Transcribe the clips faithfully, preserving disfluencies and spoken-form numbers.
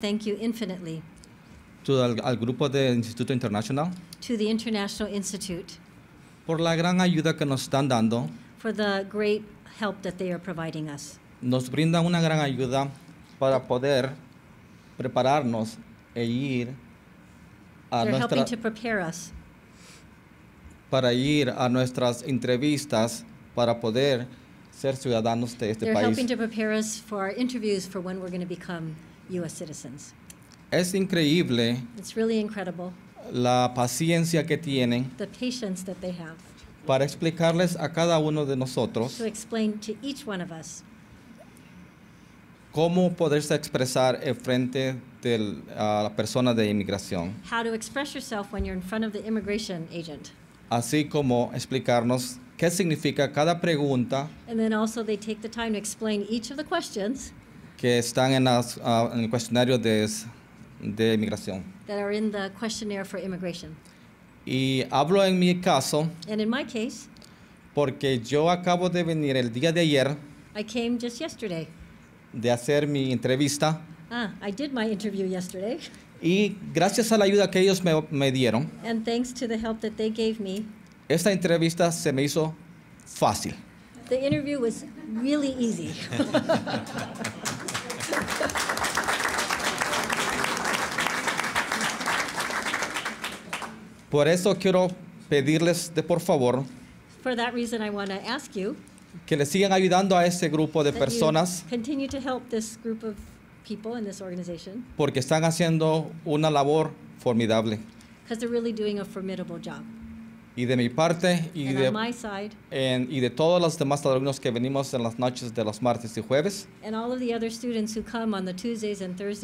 Thank you infinitely. To al, al Grupo de Instituto International. To the International Institute. Por la gran ayuda que nos están dando. For the great help that they are providing us. Nos brinda una gran ayuda para poder prepararnos e ir a They're nuestra, helping to prepare us. Para ir a nuestras entrevistas para poder ser ciudadanos de este They're país. They're helping to prepare us for our interviews for when we're going to become U S citizens. Es increíble. It's really incredible. La paciencia que tienen. The patience that they have. Para explicarles a cada uno de nosotros. To explain to each one of us. Cómo poderse expresar en frente de la persona de inmigración. How to express yourself when you're in front of the immigration agent. Así como explicarnos qué significa cada pregunta. And then also they take the time to explain each of the questions. Que están en, las, uh, en el cuestionario de, de inmigración. That are in the questionnaire for immigration. Y hablo en mi caso. And in my case. Porque yo acabo de venir el día de ayer. I came just yesterday. De hacer mi entrevista. Ah, I did my interview yesterday. Y gracias a la ayuda que ellos me, me dieron. And thanks to the help that they gave me. Esta entrevista se me hizo fácil. The interview was really easy. Por eso quiero pedirles de por favor. For that reason I want to ask you. Que le sigan ayudando a este grupo de personas. Continue to help this group of people in this organization. Porque están haciendo una labor formidable. Because they're really doing a formidable job. Y de mi parte y de, side, en, y de todos los demás alumnos que venimos en las noches de los martes y jueves,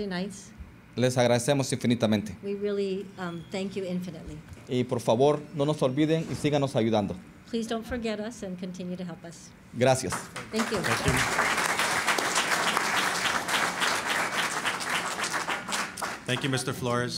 nights, les agradecemos infinitamente. We really, um, thank you infinitely. Y por favor, no nos olviden y síganos ayudando. Please don't forget us and continue to help us. Gracias. Thank you. Thank you, Mister Flores.